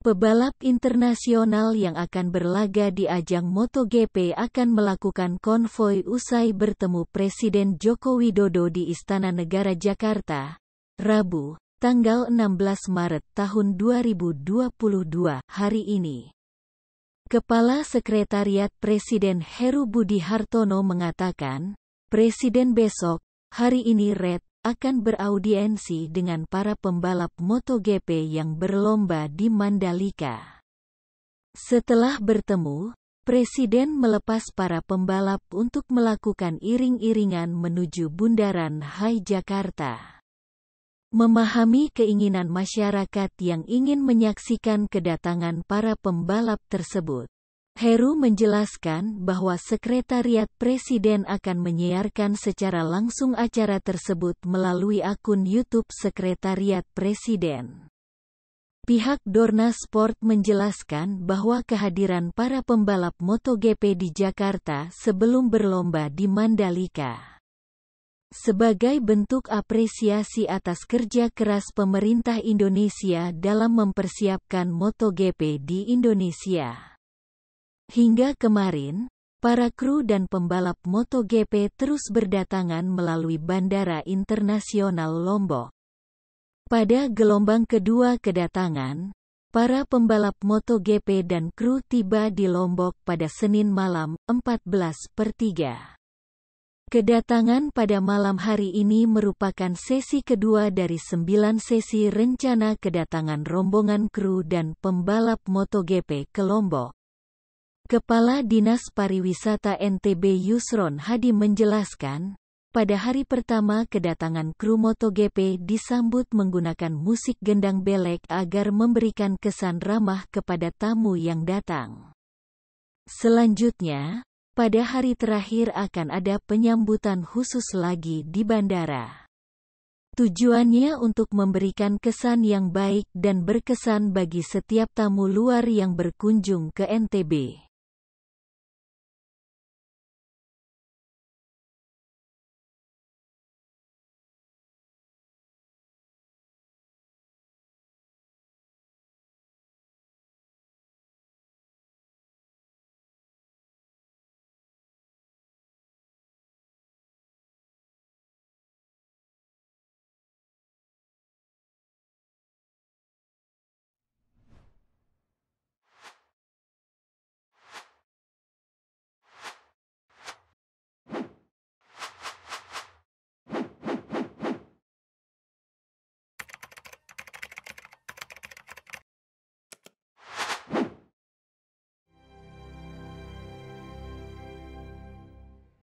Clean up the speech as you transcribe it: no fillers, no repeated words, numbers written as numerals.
Pebalap internasional yang akan berlaga di ajang MotoGP akan melakukan konvoi usai bertemu Presiden Joko Widodo di Istana Negara Jakarta, Rabu, tanggal 16 Maret tahun 2022 hari ini. Kepala Sekretariat Presiden Heru Budi Hartono mengatakan, Presiden besok, hari ini akan beraudiensi dengan para pembalap MotoGP yang berlomba di Mandalika. Setelah bertemu, Presiden melepas para pembalap untuk melakukan iring-iringan menuju Bundaran HI Jakarta. Memahami keinginan masyarakat yang ingin menyaksikan kedatangan para pembalap tersebut, Heru menjelaskan bahwa Sekretariat Presiden akan menyiarkan secara langsung acara tersebut melalui akun YouTube Sekretariat Presiden. Pihak Dorna Sport menjelaskan bahwa kehadiran para pembalap MotoGP di Jakarta sebelum berlomba di Mandalika sebagai bentuk apresiasi atas kerja keras pemerintah Indonesia dalam mempersiapkan MotoGP di Indonesia. Hingga kemarin, para kru dan pembalap MotoGP terus berdatangan melalui Bandara Internasional Lombok. Pada gelombang kedua kedatangan, para pembalap MotoGP dan kru tiba di Lombok pada Senin malam, 14/3. Kedatangan pada malam hari ini merupakan sesi kedua dari 9 sesi rencana kedatangan rombongan kru dan pembalap MotoGP ke Lombok. Kepala Dinas Pariwisata NTB Yusron Hadi menjelaskan, pada hari pertama kedatangan kru MotoGP disambut menggunakan musik gendang belek agar memberikan kesan ramah kepada tamu yang datang. Selanjutnya, pada hari terakhir akan ada penyambutan khusus lagi di bandara. Tujuannya untuk memberikan kesan yang baik dan berkesan bagi setiap tamu luar yang berkunjung ke NTB.